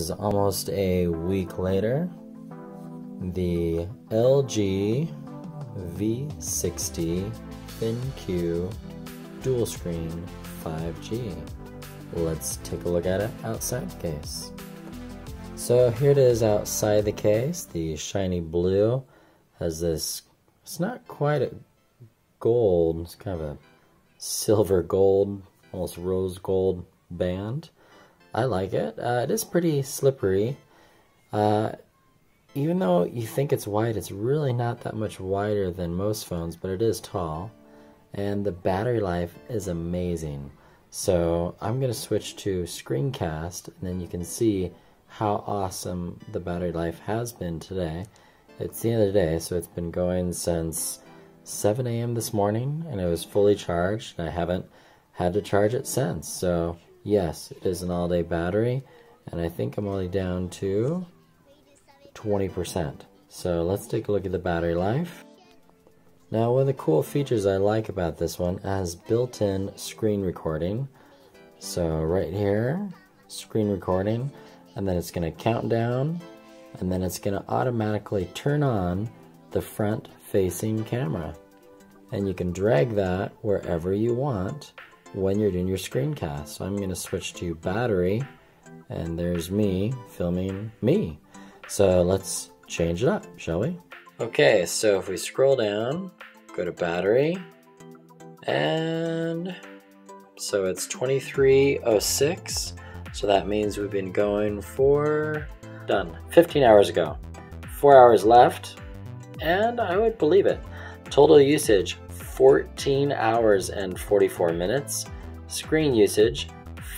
is almost a week later, the LG V60 ThinQ dual screen 5G. Let's take a look at it outside the case. So here it is outside the case. The shiny blue has this, it's not quite a gold, it's kind of a silver gold, almost rose gold band. I like it. It is pretty slippery. Even though you think it's wide, it's really not that much wider than most phones, but it is tall. And the battery life is amazing. So I'm going to switch to screencast, and then you can see how awesome the battery life has been today. It's the end of the day, so it's been going since 7 a.m. this morning, and it was fully charged, and I haven't had to charge it since. So yes, it is an all-day battery, and I think I'm only down to 20%. So let's take a look at the battery life. Now, one of the cool features I like about this one has built-in screen recording. So right here, screen recording, and then it's going to count down, and then it's going to automatically turn on the front-facing camera. And you can drag that wherever you want when you're doing your screencast. So I'm going to switch to battery, and there's me filming me. So let's change it up, shall we? Okay, so if we scroll down, go to battery, and so it's 2306, so that means we've been going for, done, 15 hours ago. 4 hours left, and I would believe it. Total usage, 14 hours and 44 minutes. Screen usage,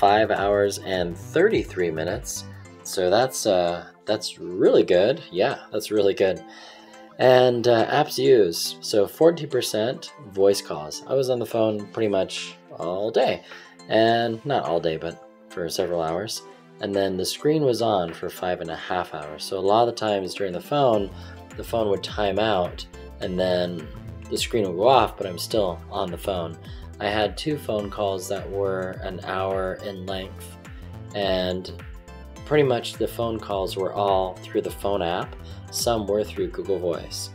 5 hours and 33 minutes. So that's really good. Yeah, that's really good. And apps used, so 40% voice calls. I was on the phone pretty much all day, and not all day, but for several hours. And then the screen was on for 5.5 hours. So a lot of the times during the phone would time out, and then the screen will go off, but I'm still on the phone. I had 2 phone calls that were an hour in length, and pretty much the phone calls were all through the phone app. Some were through Google Voice.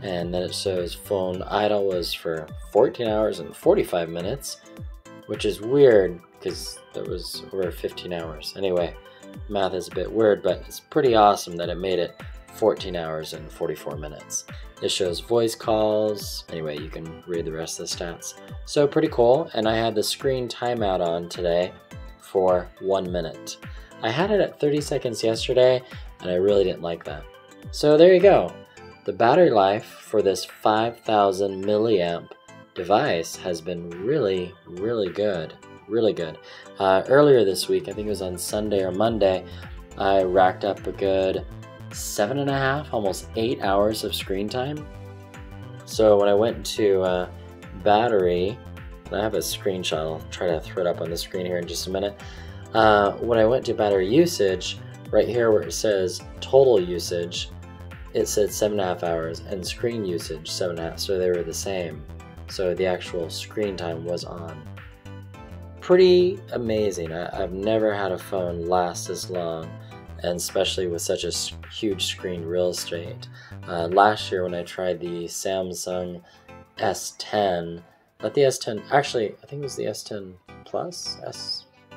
And then it shows phone idle was for 14 hours and 45 minutes, which is weird because that was over 15 hours. Anyway, math is a bit weird, but it's pretty awesome that it made it 14 hours and 44 minutes. It shows voice calls. Anyway, you can read the rest of the stats. So pretty cool, and I had the screen timeout on today for 1 minute. I had it at 30 seconds yesterday, and I really didn't like that. So there you go. The battery life for this 5,000 milliamp device has been really, really good. Really good. Earlier this week, I think it was on Sunday or Monday, I racked up a good 7.5, almost 8 hours of screen time. So when I went to battery, and I have a screenshot, I'll try to throw it up on the screen here in just a minute. When I went to battery usage, right here where it says total usage, it said 7.5 hours, and screen usage 7.5, so they were the same. So the actual screen time was on. Pretty amazing. I've never had a phone last this long, and especially with such a huge screen real estate. Last year when I tried the Samsung S10, not the S10, actually I think it was the S10 Plus, I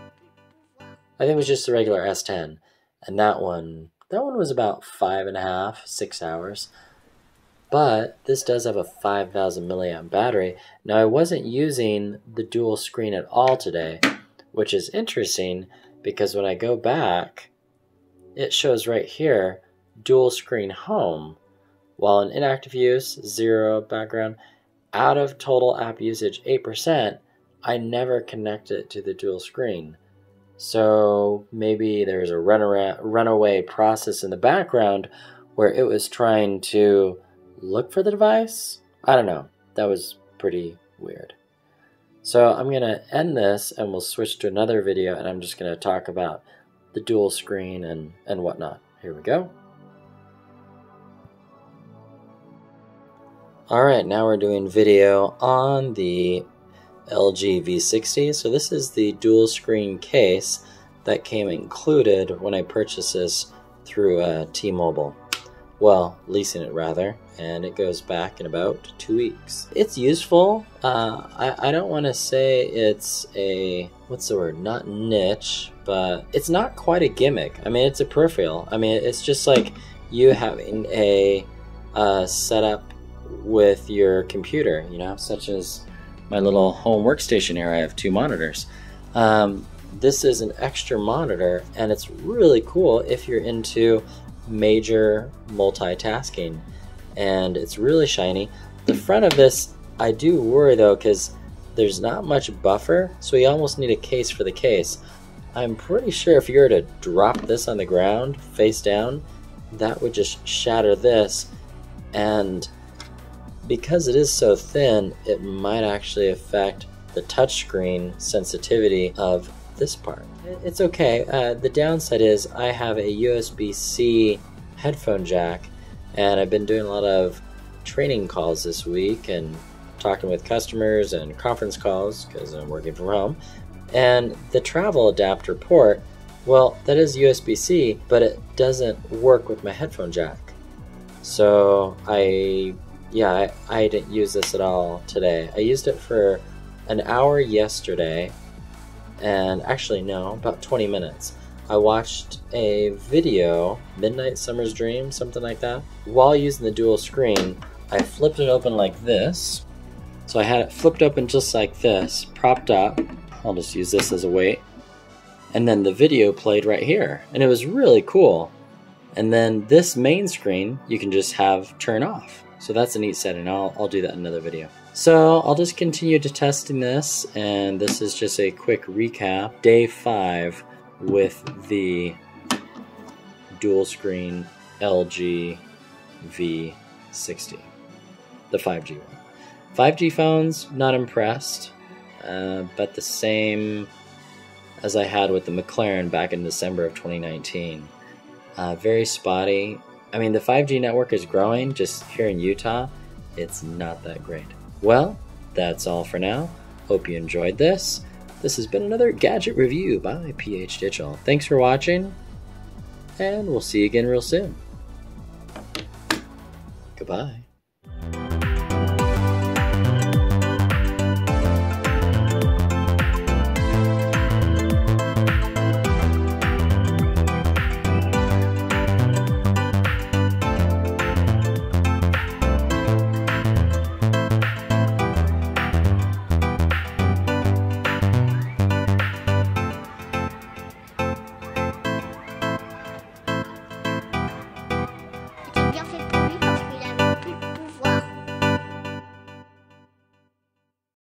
think it was just the regular S10, and that one was about 5.5, 6 hours. But this does have a 5,000 milliamp battery. Now I wasn't using the dual screen at all today, which is interesting because when I go back, it shows right here, dual screen home. While in inactive use, 0 background, out of total app usage 8%, I never connect it to the dual screen. So maybe there's a runaway process in the background where it was trying to look for the device? I don't know. That was pretty weird. So I'm going to end this and we'll switch to another video, and I'm just going to talk about the dual screen and whatnot. Here we go. Alright, now we're doing video on the LG V60. So this is the dual screen case that came included when I purchased this through T-Mobile. Well, leasing it rather, and it goes back in about 2 weeks. It's useful. I don't want to say it's a, what's the word, not niche, but it's not quite a gimmick. I mean, it's a peripheral. I mean, it's just like you having a setup with your computer, you know, such as my little home workstation here. I have two monitors. This is an extra monitor, and it's really cool if you're into major multitasking, and it's really shiny. The front of this, I do worry though, because there's not much buffer, so you almost need a case for the case. I'm pretty sure if you were to drop this on the ground face down, that would just shatter this, and because it is so thin, it might actually affect the touchscreen sensitivity of this part. It's okay. The downside is I have a USB-C headphone jack, and I've been doing a lot of training calls this week and talking with customers and conference calls because I'm working from home. And the travel adapter port, well, that is USB-C, but it doesn't work with my headphone jack. So I didn't use this at all today. I used it for an hour yesterday. And actually no, about 20 minutes. I watched a video, Midnight Summer's Dream, something like that. While using the dual screen, I flipped it open like this. So I had it flipped open just like this, propped up. I'll just use this as a weight. And then the video played right here. And it was really cool. And then this main screen, you can just have turn off. So that's a neat setting. I'll do that in another video. So I'll just continue to testing this, and this is just a quick recap. Day 5 with the dual screen LG V60, the 5G one. 5G phones, not impressed, but the same as I had with the McLaren back in December of 2019. Very spotty. I mean, the 5G network is growing. Just here in Utah, it's not that great. Well, that's all for now. Hope you enjoyed this. This has been another gadget review by PH Digital. Thanks for watching, and we'll see you again real soon. Goodbye.